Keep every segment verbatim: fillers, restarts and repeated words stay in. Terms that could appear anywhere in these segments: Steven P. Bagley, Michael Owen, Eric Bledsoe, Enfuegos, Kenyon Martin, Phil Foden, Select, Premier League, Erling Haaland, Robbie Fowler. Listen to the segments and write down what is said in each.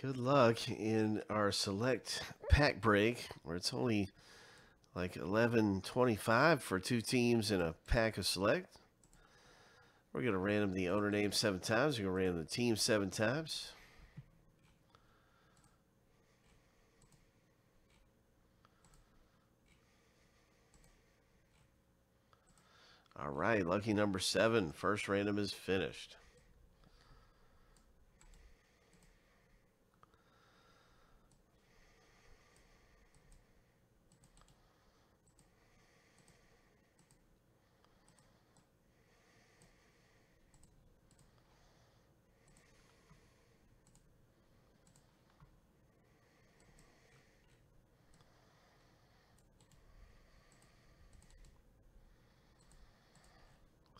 Good luck in our select pack break, where it's only like eleven twenty-five for two teams in a pack of select. We're going to random the owner name seven times. We're going to random the team seven times. All right, lucky number seven. First random is finished.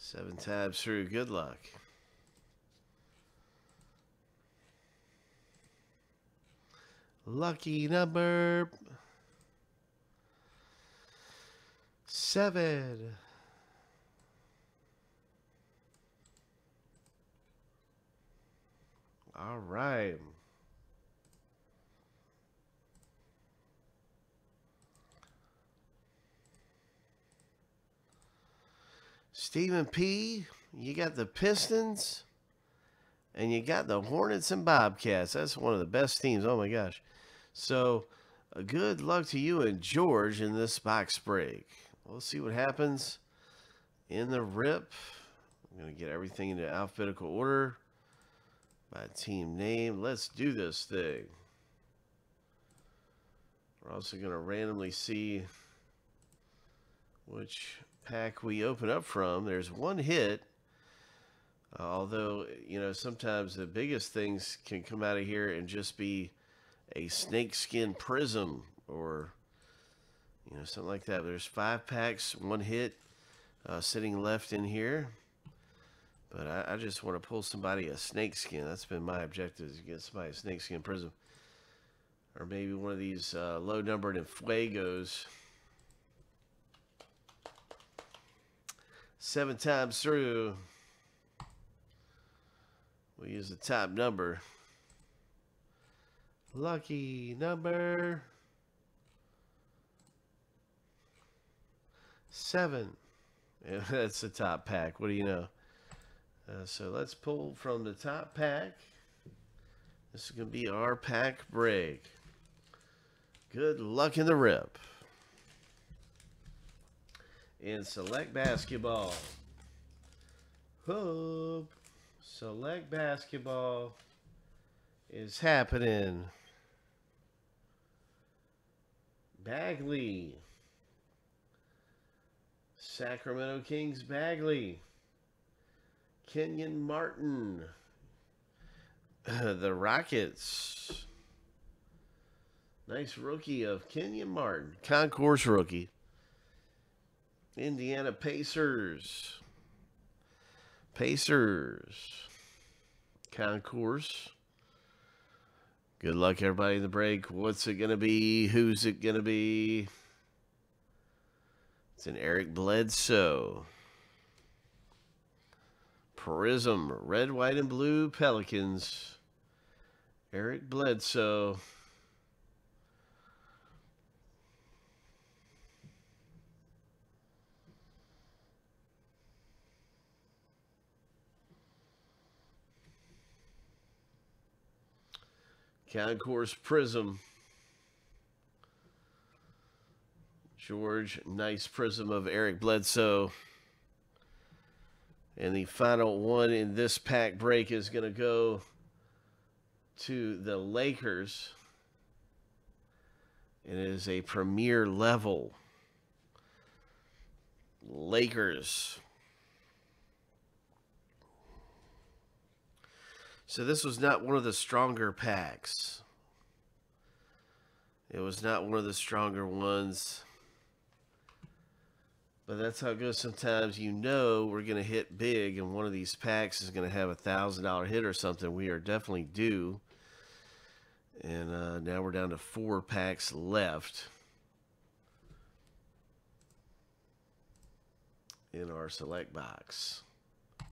Seven tabs through. Good luck. Lucky number seven. All right. Steven P., you got the Pistons, and you got the Hornets and Bobcats. That's one of the best teams. Oh, my gosh. So, uh, good luck to you and George in this box break. We'll see what happens in the rip. I'm going to get everything into alphabetical order by team name. Let's do this thing. We're also going to randomly see which pack we open up from. There's one hit, although, you know, sometimes the biggest things can come out of here and just be a snakeskin prism or, you know, something like that. But there's five packs, one hit uh, sitting left in here, but I, I just want to pull somebody a snakeskin. That's been my objective, is to get somebody a snakeskin prism, or maybe one of these uh, low numbered Enfuegos. Seven times through, we use the top number. Lucky number seven. Yeah, that's the top pack. What do you know? Uh, so let's pull from the top pack. This is going to be our pack break. Good luck in the rip. In select basketball. Hoop. Select basketball is happening. Bagley. Sacramento Kings Bagley. Kenyon Martin. The Rockets. Nice rookie of Kenyon Martin. Concourse rookie. Indiana Pacers. Pacers. Concourse. Good luck, everybody, in the break. What's it going to be? Who's it going to be? It's an Eric Bledsoe. Prism. Red, white, and blue Pelicans. Eric Bledsoe. Concourse prism. George, nice prism of Eric Bledsoe. And the final one in this pack break is going to go to the Lakers. It is a premier level Lakers. So this was not one of the stronger packs. It was not one of the stronger ones. But that's how it goes sometimes. You know we're going to hit big, and one of these packs is going to have a one thousand dollar hit or something. We are definitely due. And uh, now we're down to four packs left in our select box.